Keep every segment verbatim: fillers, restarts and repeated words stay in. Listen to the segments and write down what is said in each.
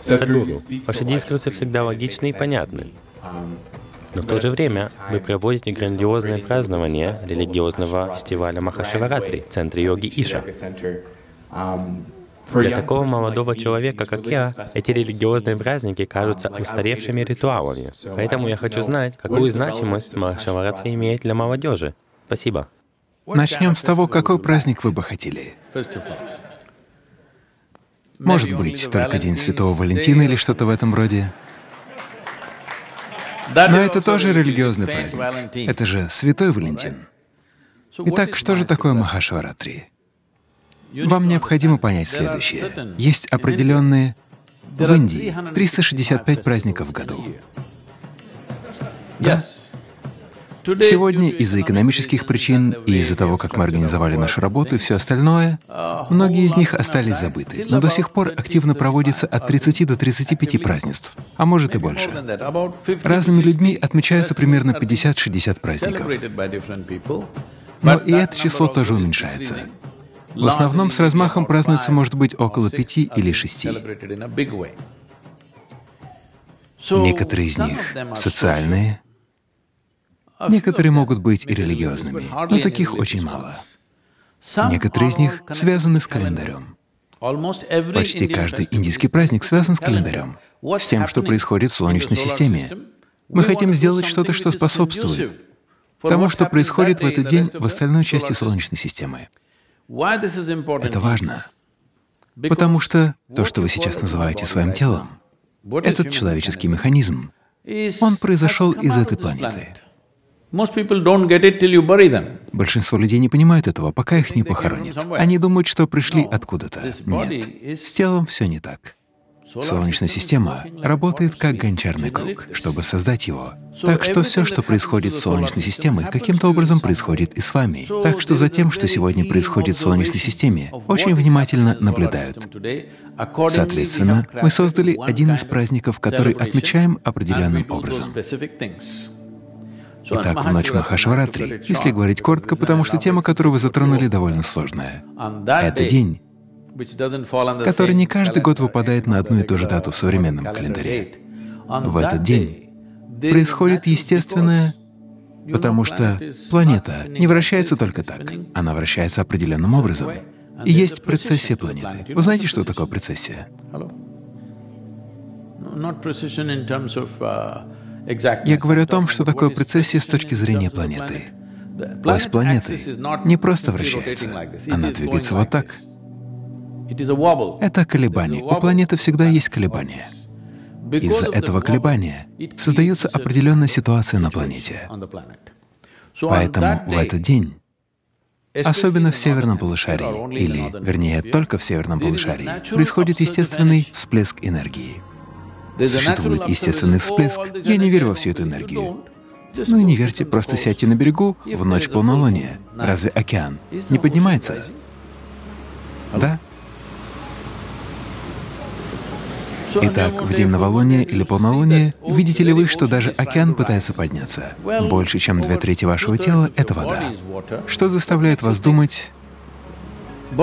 Садгуру, ваши дискурсы всегда логичны и понятны, но в то же время вы проводите грандиозное празднование религиозного фестиваля Махашивратри в центре йоги Иша. Для такого молодого человека, как я, эти религиозные праздники кажутся устаревшими ритуалами. Поэтому я хочу знать, какую значимость Махашивратри имеет для молодежи. Спасибо. Начнем с того, какой праздник вы бы хотели. Может быть, только День Святого Валентина или что-то в этом роде. Но это тоже религиозный праздник. Это же Святой Валентин. Итак, что же такое Махашивратри? Вам необходимо понять следующее. Есть определенные... В Индии триста шестьдесят пять праздников в году. Да? Сегодня из-за экономических причин и из-за того, как мы организовали нашу работу и все остальное, многие из них остались забыты, но до сих пор активно проводится от тридцати до тридцати пяти празднеств, а может и больше. Разными людьми отмечаются примерно пятьдесят-шестьдесят праздников. Но и это число тоже уменьшается. В основном с размахом празднуется, может быть, около пяти или шести. Некоторые из них социальные, некоторые могут быть и религиозными, но таких очень мало. Некоторые из них связаны с календарем. Почти каждый индийский праздник связан с календарем, с тем, что происходит в Солнечной системе. Мы хотим сделать что-то, что способствует тому, что происходит в этот день в остальной части Солнечной системы. Это важно, потому что то, что вы сейчас называете своим телом, этот человеческий механизм, он произошел из этой планеты. Большинство людей не понимают этого, пока их не похоронят. Они думают, что пришли откуда-то. Нет, с телом все не так. Солнечная система работает как гончарный круг, чтобы создать его. Так что все, что происходит с Солнечной системой, каким-то образом происходит и с вами. Так что за тем, что сегодня происходит в Солнечной системе, очень внимательно наблюдают. Соответственно, мы создали один из праздников, который отмечаем определенным образом. Итак, в ночь Махашивратри, если говорить коротко, потому что тема, которую вы затронули, довольно сложная. Это день, который не каждый год выпадает на одну и ту же дату в современном календаре. В этот день происходит естественное, потому что планета не вращается только так, она вращается определенным образом. И есть прецессия планеты. Вы знаете, что такое прецессия? Я говорю о том, что такое прецессия с точки зрения планеты. Ось планеты не просто вращается, она двигается вот так. Это колебание. У планеты всегда есть колебания. Из-за этого колебания создается определенная ситуация на планете. Поэтому в этот день, особенно в северном полушарии, или, вернее, только в северном полушарии, происходит естественный всплеск энергии. Существует естественный всплеск. Я не верю во всю эту энергию. Ну и не верьте, просто сядьте на берегу в ночь полнолуния. Разве океан не поднимается? Да? Итак, в день новолуния или полнолуния, видите ли вы, что даже океан пытается подняться? Больше, чем две трети вашего тела — это вода. Что заставляет вас думать,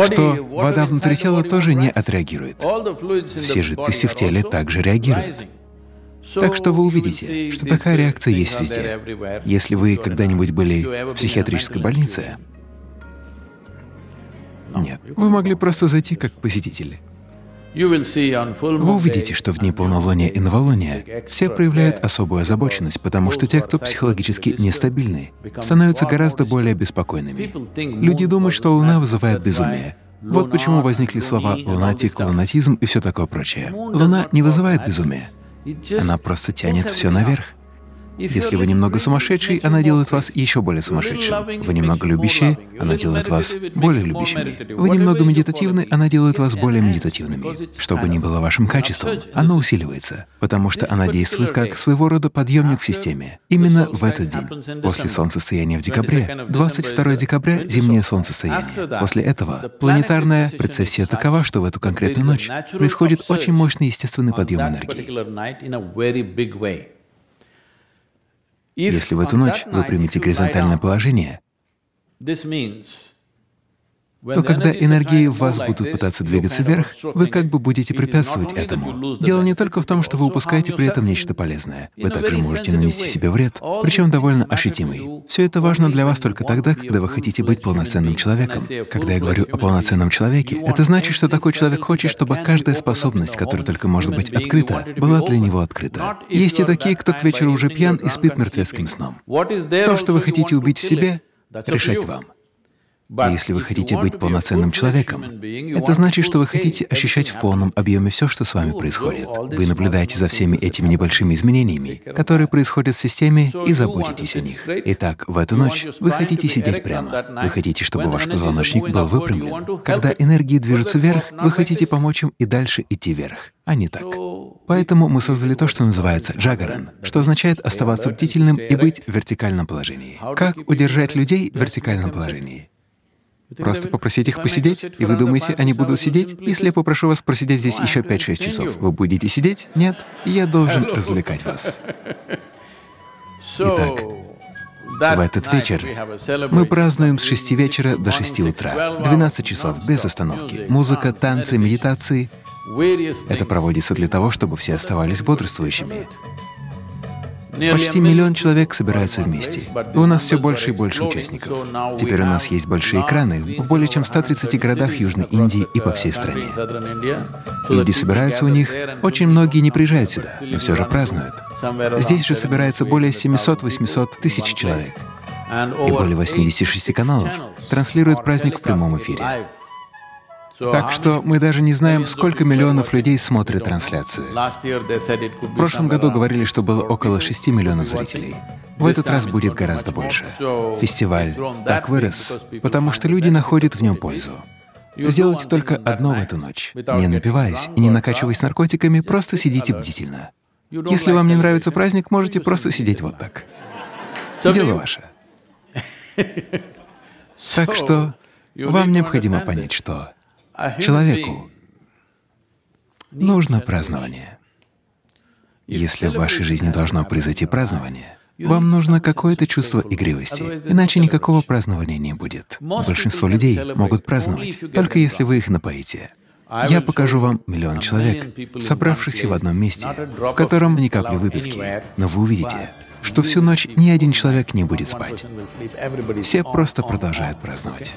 что вода внутри тела тоже не отреагирует? Все жидкости в теле также реагируют. Так что вы увидите, что такая реакция есть везде. Если вы когда-нибудь были в психиатрической больнице... Нет, вы могли просто зайти как посетители. Вы увидите, что в дни полнолуния и новолуния все проявляют особую озабоченность, потому что те, кто психологически нестабильны, становятся гораздо более беспокойными. Люди думают, что Луна вызывает безумие. Вот почему возникли слова «лунатик», «лунатизм» и все такое прочее. Луна не вызывает безумия. Она просто тянет все наверх. Если вы немного сумасшедший, она делает вас еще более сумасшедшим. Вы немного любящие, она делает вас более любящими. Вы немного медитативны, она делает вас более медитативными. Что бы ни было вашим качеством, оно усиливается, потому что она действует как своего рода подъемник в системе. Именно в этот день, после солнцестояния в декабре, двадцать второго декабря — зимнее солнцестояние. После этого планетарная прецессия такова, что в эту конкретную ночь происходит очень мощный естественный подъем энергии. Если в эту ночь вы примете горизонтальное положение, то когда энергии в вас будут пытаться двигаться вверх, вы как бы будете препятствовать этому. Дело не только в том, что вы упускаете при этом нечто полезное. Вы также можете нанести себе вред, причем довольно ощутимый. Все это важно для вас только тогда, когда вы хотите быть полноценным человеком. Когда я говорю о полноценном человеке, это значит, что такой человек хочет, чтобы каждая способность, которая только может быть открыта, была для него открыта. Есть и такие, кто к вечеру уже пьян и спит мертвецким сном. То, что вы хотите убить в себе, решать вам. Но если вы хотите быть полноценным человеком, это значит, что вы хотите ощущать в полном объеме все, что с вами происходит. Вы наблюдаете за всеми этими небольшими изменениями, которые происходят в системе, и заботитесь о них. Итак, в эту ночь вы хотите сидеть прямо. Вы хотите, чтобы ваш позвоночник был выпрямлен. Когда энергии движутся вверх, вы хотите помочь им и дальше идти вверх, а не так. Поэтому мы создали то, что называется джагаран, что означает оставаться бдительным и быть в вертикальном положении. Как удержать людей в вертикальном положении? Просто попросить их посидеть, и вы думаете, они будут сидеть? Если я попрошу вас просидеть здесь еще пять-шесть часов, вы будете сидеть? Нет, я должен развлекать вас. Итак, в этот вечер мы празднуем с шести вечера до шести утра, двенадцать часов без остановки. Музыка, танцы, медитации. Это проводится для того, чтобы все оставались бодрствующими. Почти миллион человек собираются вместе, и у нас все больше и больше участников. Теперь у нас есть большие экраны в более чем ста тридцати городах Южной Индии и по всей стране. Люди собираются у них, очень многие не приезжают сюда, но все же празднуют. Здесь же собирается более семисот-восьмисот тысяч человек, и более восьмидесяти шести каналов транслируют праздник в прямом эфире. Так что мы даже не знаем, сколько миллионов людей смотрят трансляцию. В прошлом году говорили, что было около шести миллионов зрителей. В этот раз будет гораздо больше. Фестиваль так вырос, потому что люди находят в нем пользу. Сделайте только одно в эту ночь. Не напиваясь и не накачиваясь наркотиками, просто сидите бдительно. Если вам не нравится праздник, можете просто сидеть вот так. Дело ваше. Так что вам необходимо понять, что человеку нужно празднование. Если в вашей жизни должно произойти празднование, вам нужно какое-то чувство игривости, иначе никакого празднования не будет. Большинство людей могут праздновать, только если вы их напоите. Я покажу вам миллион человек, собравшихся в одном месте, в котором ни капли выпивки, но вы увидите, что всю ночь ни один человек не будет спать. Все просто продолжают праздновать.